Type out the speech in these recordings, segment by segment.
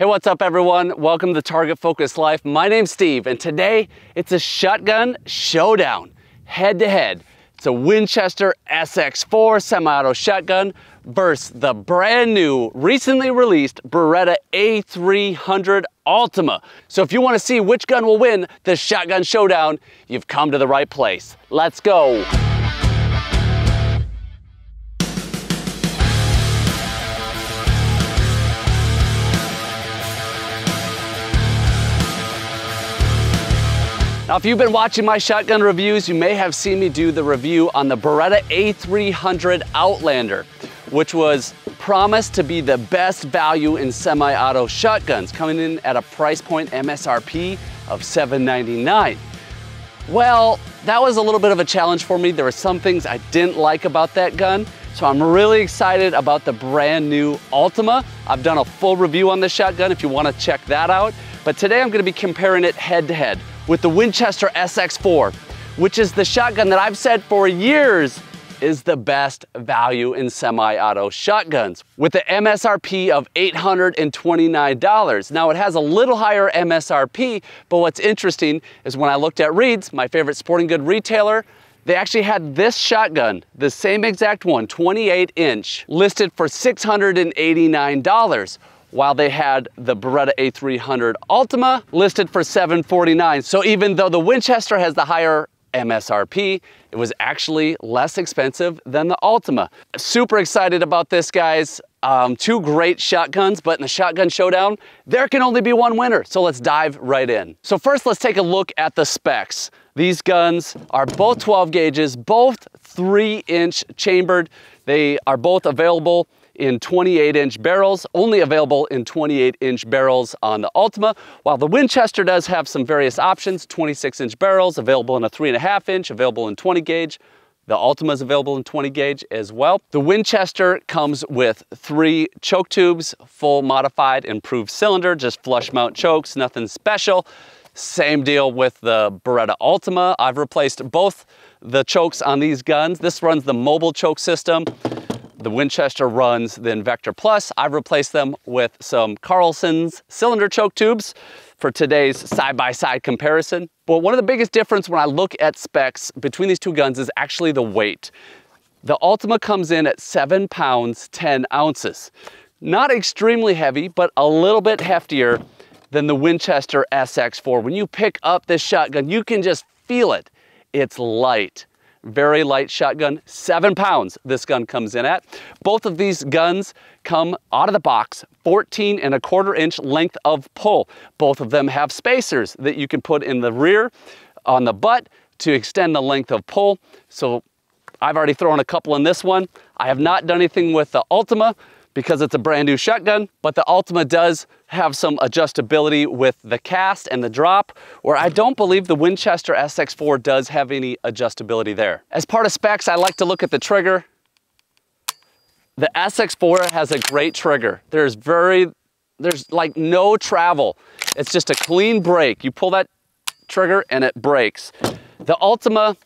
Hey, what's up everyone? Welcome to Target Focused Life. My name's Steve and today it's a shotgun showdown, head to head. It's a Winchester SX4 semi-auto shotgun versus the brand new, recently released Beretta A300 Ultima. So if you want to see which gun will win this shotgun showdown, you've come to the right place. Let's go. Now, if you've been watching my shotgun reviews, you may have seen me do the review on the Beretta A300 Outlander, which was promised to be the best value in semi-auto shotguns, coming in at a price point MSRP of $799. Well, that was a little bit of a challenge for me. There were some things I didn't like about that gun, so I'm really excited about the brand new Ultima. I've done a full review on this shotgun if you want to check that out, but today I'm going to be comparing it head to head with the Winchester SX4, which is the shotgun that I've said for years is the best value in semi-auto shotguns, with an MSRP of $829. Now it has a little higher MSRP, but what's interesting is when I looked at Reed's, my favorite sporting good retailer, they actually had this shotgun, the same exact one, 28 inch, listed for $689. While they had the Beretta A300 Ultima listed for $749. So even though the Winchester has the higher MSRP, it was actually less expensive than the Ultima. Super excited about this, guys. Two great shotguns, but in the shotgun showdown, there can only be one winner. So let's dive right in. So first, let's take a look at the specs. These guns are both 12 gauges, both 3-inch chambered. They are both available in 28-inch barrels, only available in 28-inch barrels on the Ultima, while the Winchester does have some various options, 26-inch barrels, available in a 3.5 inch, available in 20 gauge. The Ultima is available in 20 gauge as well. The Winchester comes with 3 choke tubes, full modified improved cylinder, just flush mount chokes, nothing special. Same deal with the Beretta Ultima. I've replaced both the chokes on these guns. This runs the mobile choke system. The Winchester runs the Invector Plus. I've replaced them with some Carlson's cylinder choke tubes for today's side-by-side comparison. But one of the biggest differences when I look at specs between these two guns is actually the weight. The Ultima comes in at 7 pounds, 10 ounces. Not extremely heavy, but a little bit heftier than the Winchester SX4. When you pick up this shotgun, you can just feel it. It's light. Very light shotgun, 7 pounds this gun comes in at. Both of these guns come out of the box, 14.25 inch length of pull. Both of them have spacers that you can put in the rear on the butt to extend the length of pull. So I've already thrown a couple in this one. I have not done anything with the Ultima because it's a brand new shotgun, but the Ultima does have some adjustability with the cast and the drop, where I don't believe the Winchester SX4 does have any adjustability there. As part of specs, I like to look at the trigger. The SX4 has a great trigger. There's like no travel. It's just a clean break. You pull that trigger and it breaks. The Ultima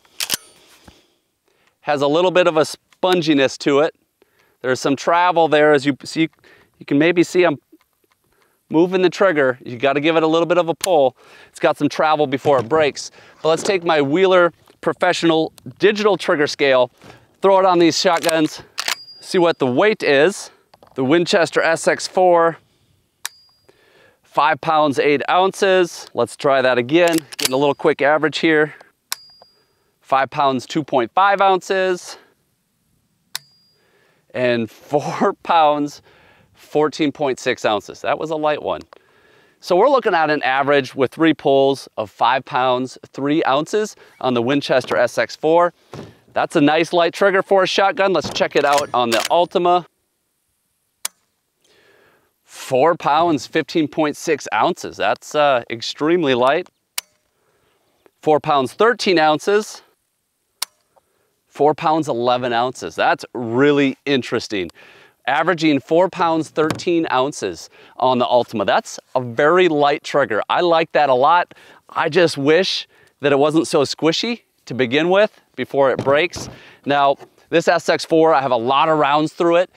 has a little bit of a sponginess to it. There's some travel there, as you see, you can maybe see I'm moving the trigger. You gotta give it a little bit of a pull. It's got some travel before it breaks. But let's take my Wheeler Professional Digital Trigger Scale, throw it on these shotguns, see what the weight is. The Winchester SX4, 5 pounds, 8 ounces. Let's try that again, getting a little quick average here. 5 pounds, 2.5 ounces. And 4 pounds, 14.6 ounces. That was a light one. So we're looking at an average with 3 pulls of 5 pounds, 3 ounces on the Winchester SX4. That's a nice light trigger for a shotgun. Let's check it out on the Ultima. 4 pounds, 15.6 ounces. That's extremely light. 4 pounds, 13 ounces. 4 pounds, 11 ounces. That's really interesting. Averaging 4 pounds, 13 ounces on the Ultima. That's a very light trigger. I like that a lot. I just wish that it wasn't so squishy to begin with before it breaks. Now, this SX4, I have a lot of rounds through it.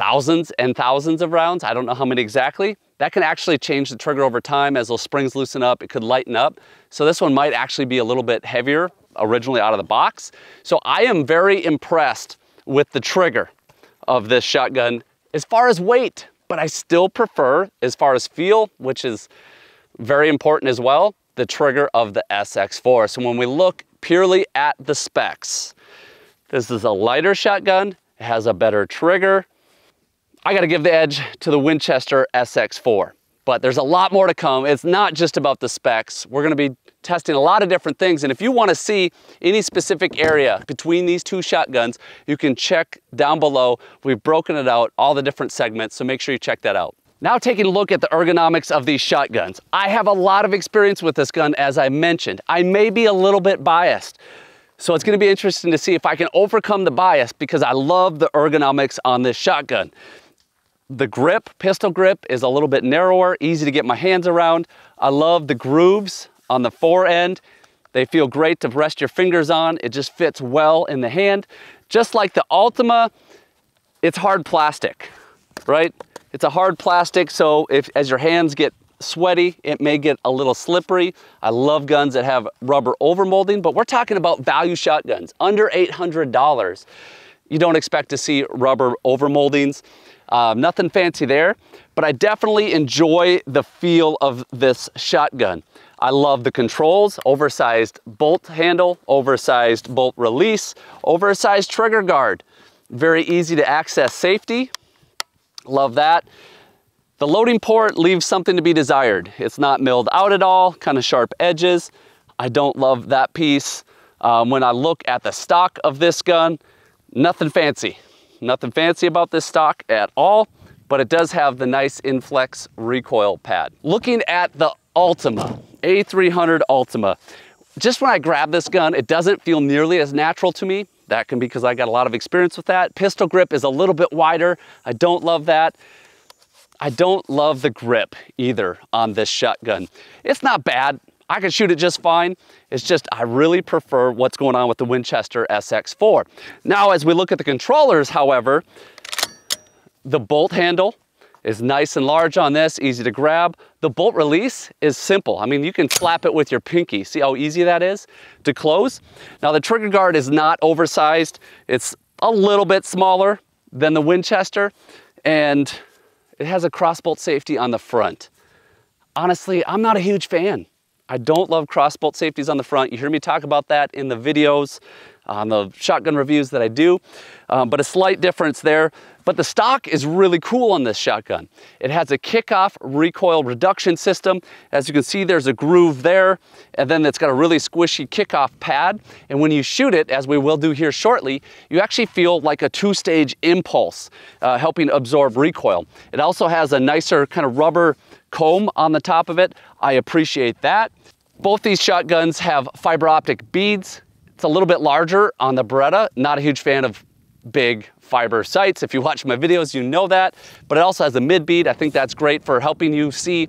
thousands and thousands of rounds, I don't know how many exactly, that can actually change the trigger over time. As those springs loosen up, it could lighten up. So this one might actually be a little bit heavier originally out of the box. So I am very impressed with the trigger of this shotgun as far as weight, but I still prefer, as far as feel, which is very important as well, the trigger of the SX4. So when we look purely at the specs, this is a lighter shotgun, it has a better trigger. I gotta give the edge to the Winchester SX4, but there's a lot more to come. It's not just about the specs. We're gonna be testing a lot of different things, and if you wanna see any specific area between these two shotguns, you can check down below. We've broken it out, all the different segments, so make sure you check that out. Now taking a look at the ergonomics of these shotguns. I have a lot of experience with this gun, as I mentioned. I may be a little bit biased, so it's gonna be interesting to see if I can overcome the bias, because I love the ergonomics on this shotgun. The grip, pistol grip, is a little bit narrower, easy to get my hands around. I love the grooves on the forend. They feel great to rest your fingers on. It just fits well in the hand. Just like the Ultima, it's hard plastic, right? It's a hard plastic, so as your hands get sweaty, it may get a little slippery. I love guns that have rubber overmolding, but we're talking about value shotguns, under $800. You don't expect to see rubber overmoldings. Nothing fancy there, but I definitely enjoy the feel of this shotgun. I love the controls, oversized bolt handle, oversized bolt release, oversized trigger guard. Very easy to access safety. Love that. The loading port leaves something to be desired. It's not milled out at all, kind of sharp edges. I don't love that piece. When I look at the stock of this gun, nothing fancy. Nothing fancy about this stock at all, but it does have the nice Inflex recoil pad. Looking at the Ultima, A300 Ultima. Just when I grab this gun, it doesn't feel nearly as natural to me. That can be because I got a lot of experience with that. Pistol grip is a little bit wider. I don't love that. I don't love the grip either on this shotgun. It's not bad. I can shoot it just fine. It's just I really prefer what's going on with the Winchester SX4. Now, as we look at the controllers, however, the bolt handle is nice and large on this, easy to grab. The bolt release is simple. I mean, you can slap it with your pinky. See how easy that is to close? Now, the trigger guard is not oversized. It's a little bit smaller than the Winchester, and it has a crossbolt safety on the front. Honestly, I'm not a huge fan. I don't love crossbolt safeties on the front. You hear me talk about that in the videos, on the shotgun reviews that I do, but a slight difference there. But the stock is really cool on this shotgun. It has a Kickoff recoil reduction system. As you can see, there's a groove there, and then it's got a really squishy Kickoff pad. And when you shoot it, as we will do here shortly, you actually feel like a two-stage impulse, helping absorb recoil. It also has a nicer kind of rubber comb on the top of it. I appreciate that. Both these shotguns have fiber optic beads. It's a little bit larger on the Beretta. Not a huge fan of big fiber sights. If you watch my videos, you know that, but it also has a mid bead. I think that's great for helping you see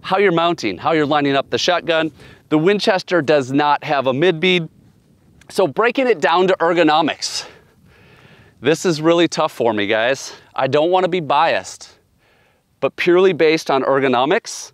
how you're mounting, how you're lining up the shotgun. The Winchester does not have a mid bead. So breaking it down to ergonomics, this is really tough for me, guys. I don't want to be biased, but purely based on ergonomics,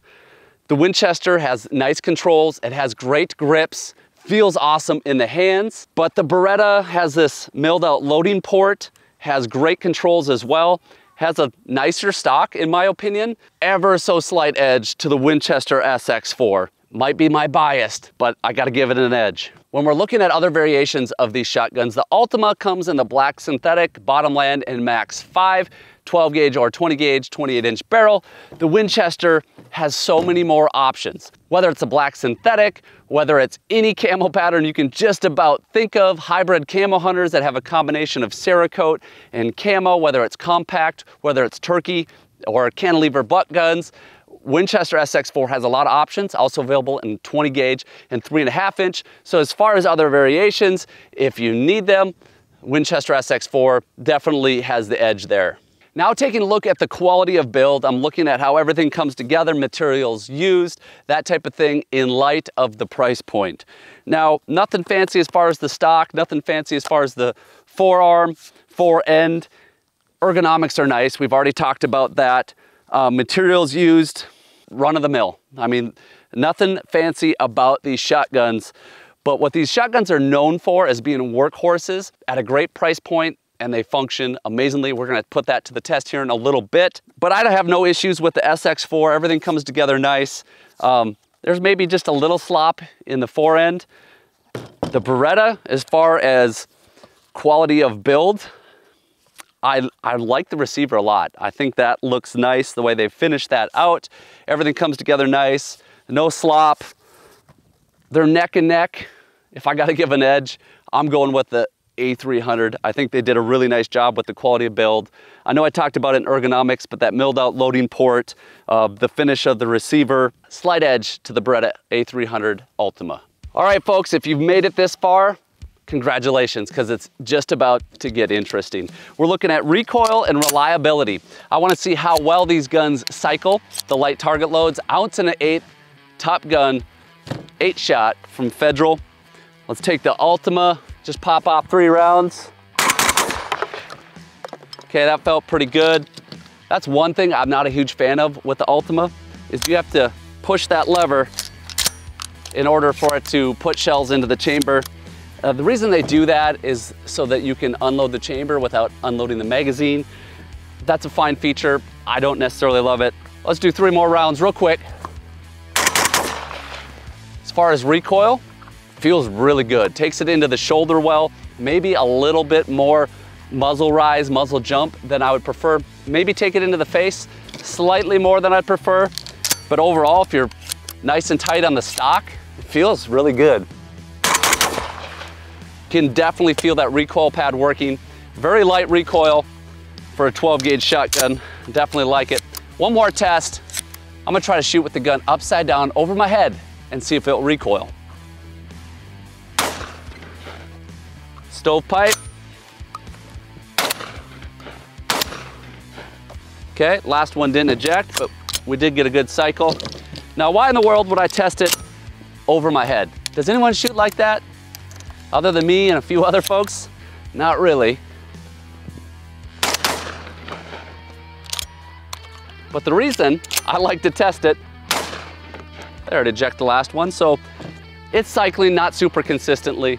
the Winchester has nice controls, it has great grips, feels awesome in the hands, but the Beretta has this milled out loading port, has great controls as well, has a nicer stock in my opinion, ever so slight edge to the Winchester SX4. Might be my bias, but I gotta give it an edge. When we're looking at other variations of these shotguns, the Ultima comes in the black synthetic, bottomland, and Max 5, 12 gauge or 20 gauge, 28 inch barrel. The Winchester has so many more options. Whether it's a black synthetic, whether it's any camo pattern you can just about think of, hybrid camo hunters that have a combination of Cerakote and camo, whether it's compact, whether it's turkey or cantilever butt guns, Winchester SX4 has a lot of options, also available in 20 gauge and 3.5 inch. So as far as other variations, if you need them, Winchester SX4 definitely has the edge there. Now taking a look at the quality of build, I'm looking at how everything comes together, materials used, that type of thing in light of the price point. Now, nothing fancy as far as the stock, nothing fancy as far as the forearm, forend. Ergonomics are nice. We've already talked about that. Materials used, run of the mill. I mean, nothing fancy about these shotguns, but what these shotguns are known for is being workhorses at a great price point, and they function amazingly. We're gonna put that to the test here in a little bit, but I have no issues with the SX4. Everything comes together nice. There's maybe just a little slop in the forend. The Beretta, as far as quality of build, I like the receiver a lot. I think that looks nice, the way they finished that out. Everything comes together nice, no slop. They're neck and neck. If I gotta give an edge, I'm going with the A300. I think they did a really nice job with the quality of build. I know I talked about it in ergonomics, but that milled out loading port, the finish of the receiver, slight edge to the Beretta A300 Ultima. All right, folks, if you've made it this far, congratulations, because it's just about to get interesting. We're looking at recoil and reliability. I want to see how well these guns cycle the light target loads. 1.8 ounce Top Gun 8-shot from Federal. Let's take the Ultima, just pop off 3 rounds. Okay, that felt pretty good. That's one thing I'm not a huge fan of with the Ultima, is you have to push that lever in order for it to put shells into the chamber. The reason they do that is so that you can unload the chamber without unloading the magazine. That's a fine feature. I don't necessarily love it. Let's do 3 more rounds real quick. As far as recoil, feels really good. Takes it into the shoulder well, maybe a little bit more muzzle rise, muzzle jump than I would prefer. Maybe take it into the face, slightly more than I'd prefer. But overall, if you're nice and tight on the stock, it feels really good. Can definitely feel that recoil pad working. Very light recoil for a 12-gauge shotgun. Definitely like it. 1 more test. I'm gonna try to shoot with the gun upside down over my head and see if it'll recoil. Stovepipe. Okay, last one didn't eject, but we did get a good cycle. Now, why in the world would I test it over my head? Does anyone shoot like that? Other than me and a few other folks? Not really. But the reason I like to test it, there, it ejected the last one, so it's cycling not super consistently.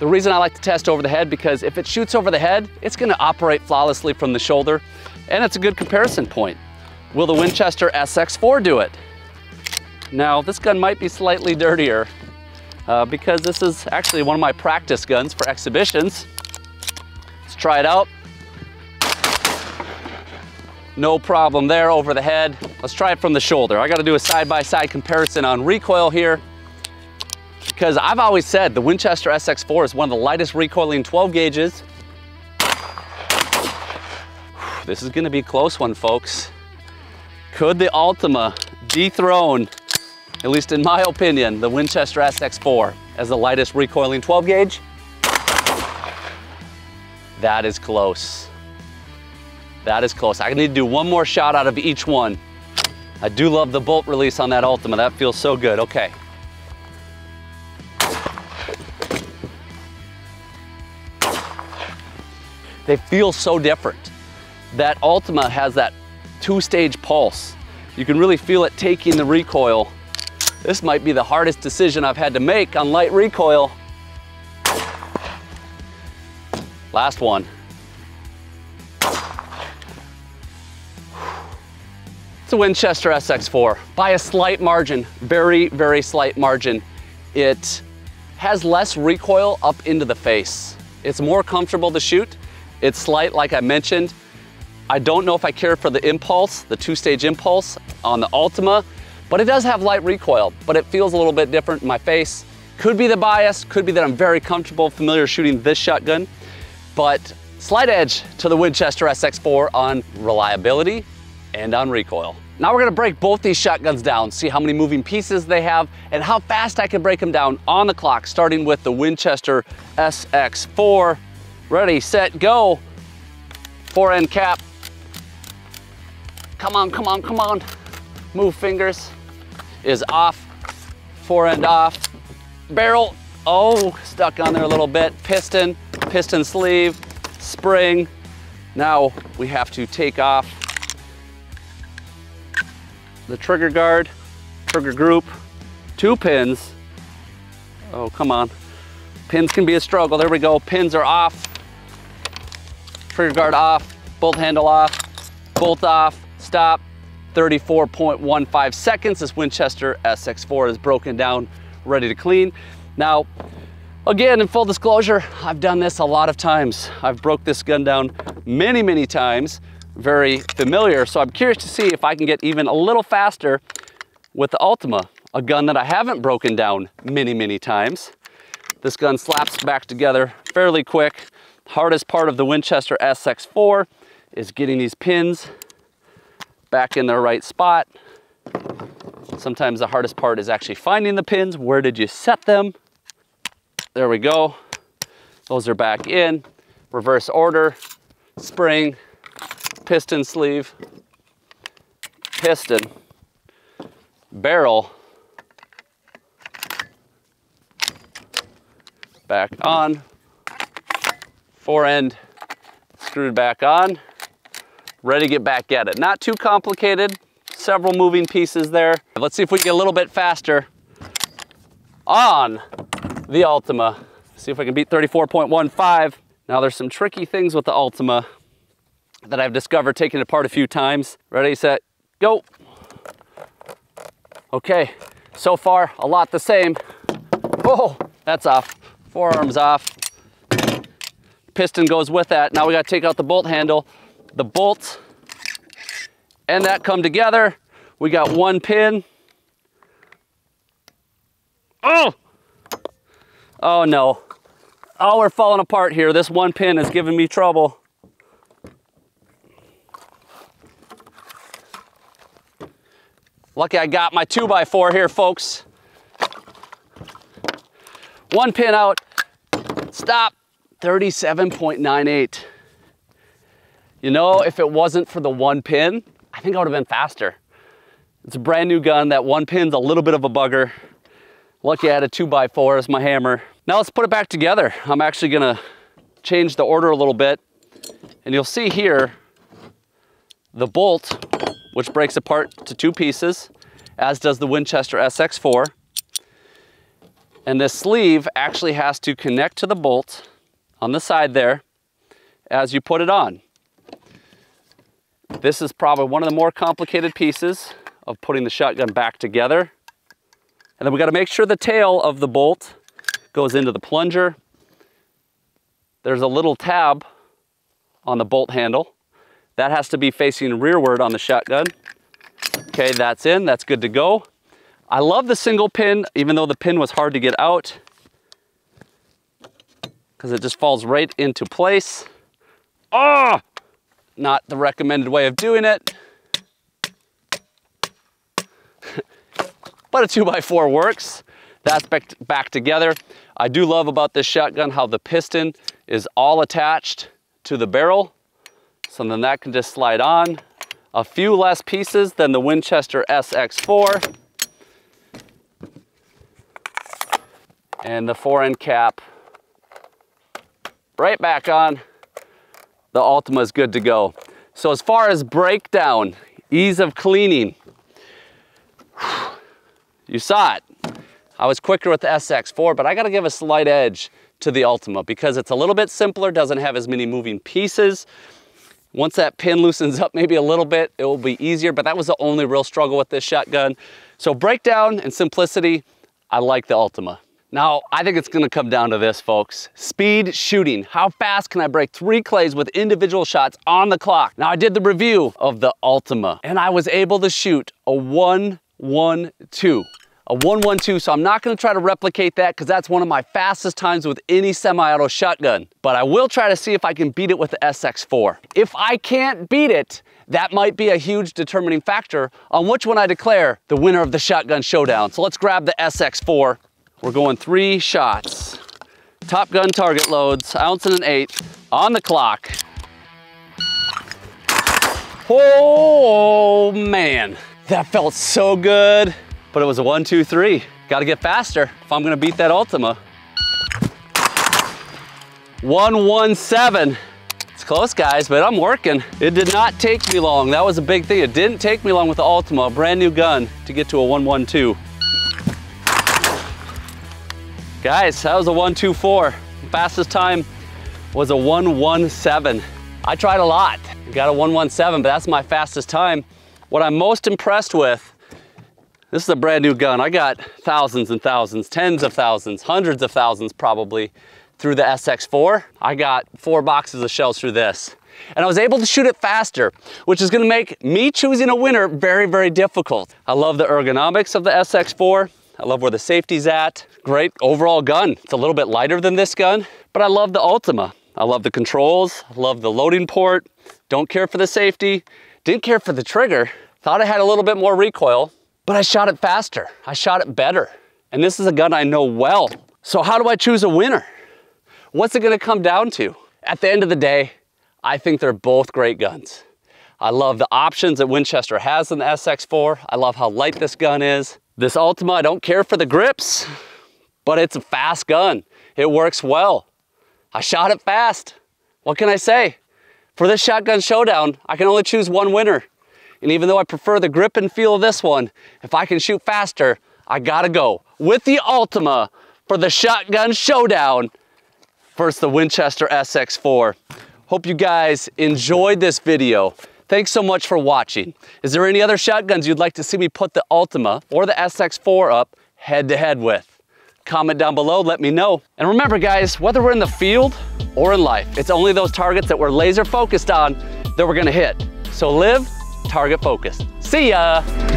The reason I like to test over the head, because if it shoots over the head, it's gonna operate flawlessly from the shoulder, and it's a good comparison point. Will the Winchester SX4 do it? Now, this gun might be slightly dirtier, because this is actually one of my practice guns for exhibitions. Let's try it out. No problem there over the head. Let's try it from the shoulder. I gotta do a side-by-side comparison on recoil here, because I've always said the Winchester SX4 is one of the lightest recoiling 12 gauges. This is gonna be a close one, folks. Could the Ultima dethrone, at least in my opinion, the Winchester SX4 as the lightest recoiling 12 gauge? That is close. That is close. I need to do 1 more shot out of each one. I do love the bolt release on that Ultima. That feels so good. Okay. They feel so different. That Ultima has that 2-stage pulse. You can really feel it taking the recoil. This might be the hardest decision I've had to make on light recoil. Last one. It's a Winchester SX4 by a slight margin, very, very slight margin. It has less recoil up into the face. It's more comfortable to shoot. It's slight, like I mentioned. I don't know if I care for the impulse, the 2-stage impulse on the Ultima, but it does have light recoil, but it feels a little bit different in my face. Could be the bias, could be that I'm very comfortable, familiar shooting this shotgun, but slight edge to the Winchester SX4 on reliability and on recoil. Now we're gonna break both these shotguns down, see how many moving pieces they have and how fast I can break them down on the clock, starting with the Winchester SX4. Ready, set, go. Forend cap. Come on, come on, come on. Move fingers is off, forend off. Barrel, oh, stuck on there a little bit. Piston, piston sleeve, spring, Now we have to take off the trigger guard, trigger group, two pins. Oh, come on. Pins can be a struggle. There we go. Pins are off. Trigger guard off, bolt handle off, bolt off, stop. 34.15 seconds. This Winchester SX4 is broken down, ready to clean. Now, again, in full disclosure, I've done this a lot of times. I've broke this gun down many, many times. Very familiar. So I'm curious to see if I can get even a little faster with the Ultima, a gun that I haven't broken down many, many times. This gun slaps back together fairly quick. Hardest part of the Winchester SX4 is getting these pins back in their right spot. Sometimes the hardest part is actually finding the pins. Where did you set them? There we go. Those are back in. Reverse order, spring, piston sleeve, piston, barrel, back on, fore end screwed back on, ready to get back at it. Not too complicated, several moving pieces there. Let's see if we can get a little bit faster on the Ultima. See if I can beat 34.15. Now there's some tricky things with the Ultima that I've discovered taking it apart a few times. Ready, set, go. Okay, so far a lot the same. Oh, that's off. Forearms off. Piston goes with that. Now we gotta take out the bolt handle. The bolts and that come together. We got one pin. Oh! Oh no. Oh, we're falling apart here. This one pin is giving me trouble. Lucky I got my 2x4 here, folks. One pin out, stop. 37.98. You know, if it wasn't for the one pin, I think I would have been faster. It's a brand new gun. That one pin's a little bit of a bugger. Lucky I had a 2x4 as my hammer. Now let's put it back together. I'm actually gonna change the order a little bit. And you'll see here, the bolt, which breaks apart to two pieces, as does the Winchester SX4. And this sleeve actually has to connect to the bolt on the side there as you put it on. This is probably one of the more complicated pieces of putting the shotgun back together. And then we gotta make sure the tail of the bolt goes into the plunger. There's a little tab on the bolt handle. That has to be facing rearward on the shotgun. Okay, that's in, that's good to go. I love the single pin, even though the pin was hard to get out, because it just falls right into place. Ah! Oh, not the recommended way of doing it. But a 2x4 works. That's back together. I do love about this shotgun how the piston is all attached to the barrel. So then that can just slide on. A few less pieces than the Winchester SX4. And the fore-end cap right back on. The Ultima is good to go. So as far as breakdown, ease of cleaning, you saw it. I was quicker with the SX4, but I gotta give a slight edge to the Ultima because it's a little bit simpler, doesn't have as many moving pieces. Once that pin loosens up maybe a little bit, it will be easier, but that was the only real struggle with this shotgun. So breakdown and simplicity, I like the Ultima. Now, I think it's gonna come down to this, folks. Speed shooting. How fast can I break three clays with individual shots on the clock? Now, I did the review of the Ultima, and I was able to shoot a 1.12. A 1.12, so I'm not gonna try to replicate that because that's one of my fastest times with any semi-auto shotgun. But I will try to see if I can beat it with the SX4. If I can't beat it, that might be a huge determining factor on which one I declare the winner of the shotgun showdown. So let's grab the SX4. We're going three shots. Top Gun target loads, 1.1 ounces, on the clock. Oh man, that felt so good. But it was a 1, 2, 3. Gotta get faster if I'm gonna beat that Ultima. 1.17, it's close, guys, but I'm working. It did not take me long. That was a big thing. It didn't take me long with the Ultima, a brand new gun, to get to a 112. Guys, that was a 124. Fastest time was a 117. I tried a lot. Got a 117, but that's my fastest time. What I'm most impressed with, this is a brand new gun. I got thousands and thousands, tens of thousands, hundreds of thousands probably through the SX4. I got 4 boxes of shells through this. And I was able to shoot it faster, which is gonna make me choosing a winner very, very difficult. I love the ergonomics of the SX4. I love where the safety's at. Great overall gun. It's a little bit lighter than this gun, but I love the Ultima. I love the controls, I love the loading port. Don't care for the safety, didn't care for the trigger. Thought I had a little bit more recoil, but I shot it faster. I shot it better. And this is a gun I know well. So how do I choose a winner? What's it gonna come down to? At the end of the day, I think they're both great guns. I love the options that Winchester has in the SX4. I love how light this gun is. This Ultima, I don't care for the grips, but it's a fast gun. It works well. I shot it fast. What can I say? For this shotgun showdown, I can only choose one winner. And even though I prefer the grip and feel of this one, if I can shoot faster, I gotta go with the Ultima for the shotgun showdown versus the Winchester SX4. Hope you guys enjoyed this video. Thanks so much for watching. Is there any other shotguns you'd like to see me put the Ultima or the SX4 up head to head with? Comment down below, let me know. And remember guys, whether we're in the field or in life, it's only those targets that we're laser focused on that we're gonna hit. So live target focused. See ya.